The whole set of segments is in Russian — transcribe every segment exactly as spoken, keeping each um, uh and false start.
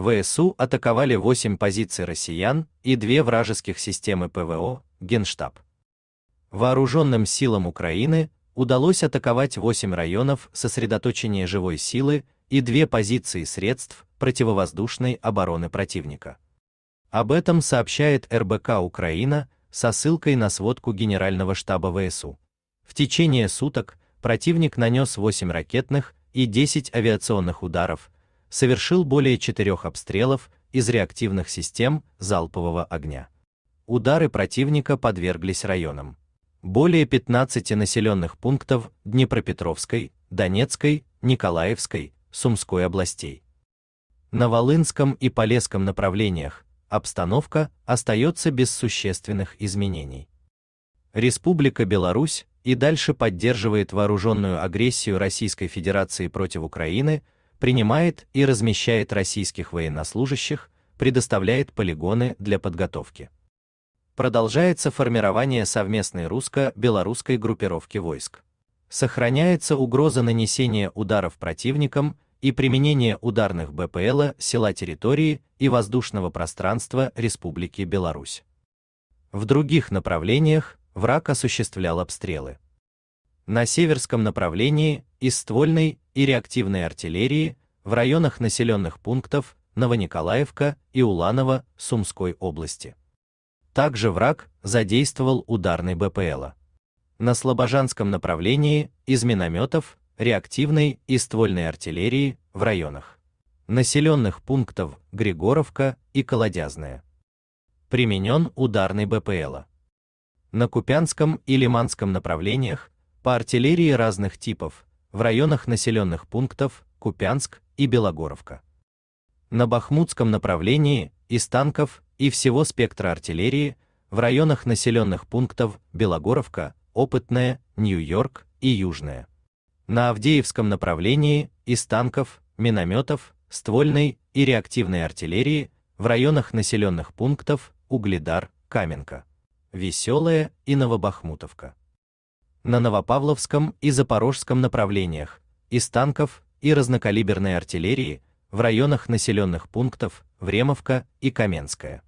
ВСУ атаковали восемь позиций россиян и две вражеских системы ПВО, Генштаб. Вооруженным силам Украины удалось атаковать восемь районов сосредоточения живой силы и две позиции средств противовоздушной обороны противника. Об этом сообщает эр бэ ка «Украина» со ссылкой на сводку Генерального штаба ВСУ. В течение суток противник нанес восемь ракетных и десять авиационных ударов, совершил более четырёх обстрелов из реактивных систем залпового огня. Удары противника подверглись районам. Более пятнадцати населенных пунктов Днепропетровской, Донецкой, Николаевской, Сумской областей. На Волынском и Полесском направлениях обстановка остается без существенных изменений. Республика Беларусь и дальше поддерживает вооруженную агрессию Российской Федерации против Украины, принимает и размещает российских военнослужащих, предоставляет полигоны для подготовки. Продолжается формирование совместной русско-белорусской группировки войск. Сохраняется угроза нанесения ударов противникам и применения ударных бэ пэ эл а села территории и воздушного пространства Республики Беларусь. В других направлениях враг осуществлял обстрелы. На северском направлении из ствольной и реактивной артиллерии в районах населенных пунктов Новониколаевка и Уланово Сумской области. Также враг задействовал ударный бэ пэ эл а. На слобожанском направлении из минометов, реактивной и ствольной артиллерии в районах населенных пунктов Григоровка и Колодязная. Применен ударный бэ пэ эл а. На Купянском и Лиманском направлениях по артиллерии разных типов в районах населенных пунктов Купянск и Белогоровка. На Бахмутском направлении из танков и всего спектра артиллерии в районах населенных пунктов Белогоровка, Опытная, Нью-Йорк и Южная. На Авдеевском направлении из танков, минометов, ствольной и реактивной артиллерии в районах населенных пунктов Угледар, Каменка, Веселая и Новобахмутовка. На Новопавловском и Запорожском направлениях из танков и разнокалиберной артиллерии в районах населенных пунктов Времовка и Каменская.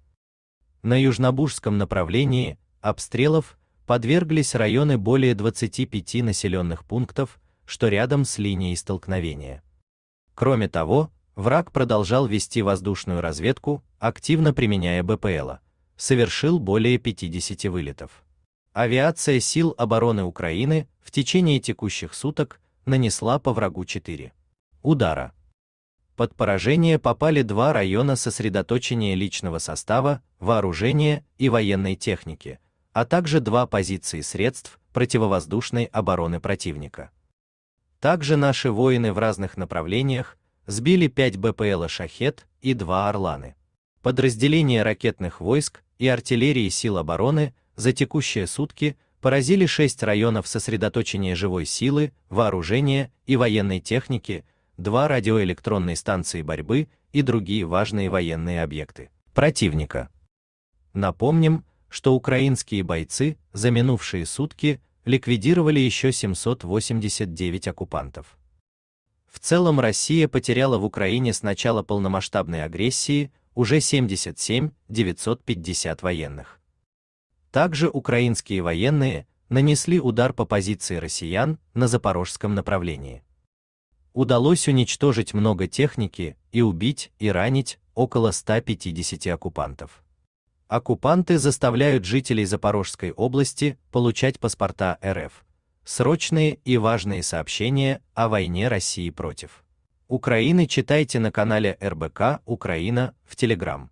На Южнобужском направлении обстрелов подверглись районы более двадцати пяти населенных пунктов, что рядом с линией столкновения. Кроме того, враг продолжал вести воздушную разведку, активно применяя бэ пэ эл а. Совершил более пятидесяти вылетов. Авиация сил обороны Украины в течение текущих суток нанесла по врагу четыре удара. Под поражение попали два района сосредоточения личного состава, вооружения и военной техники, а также два позиции средств противовоздушной обороны противника. Также наши воины в разных направлениях сбили пять бэ пэ эл а «Шахед» и два «Орланы». Подразделения ракетных войск и артиллерии сил обороны за текущие сутки поразили шесть районов сосредоточения живой силы, вооружения и военной техники, две радиоэлектронные станции борьбы и другие важные военные объекты противника. Напомним, что украинские бойцы за минувшие сутки ликвидировали еще семьсот восемьдесят девять оккупантов. В целом Россия потеряла в Украине с начала полномасштабной агрессии уже семьдесят семь тысяч девятьсот пятьдесят военных. Также украинские военные нанесли удар по позиции россиян на Запорожском направлении. Удалось уничтожить много техники и убить и ранить около ста пятидесяти оккупантов. Оккупанты заставляют жителей Запорожской области получать паспорта эр эф, срочные и важные сообщения о войне России против Украины читайте на канале эр бэ ка «Украина» в Телеграм.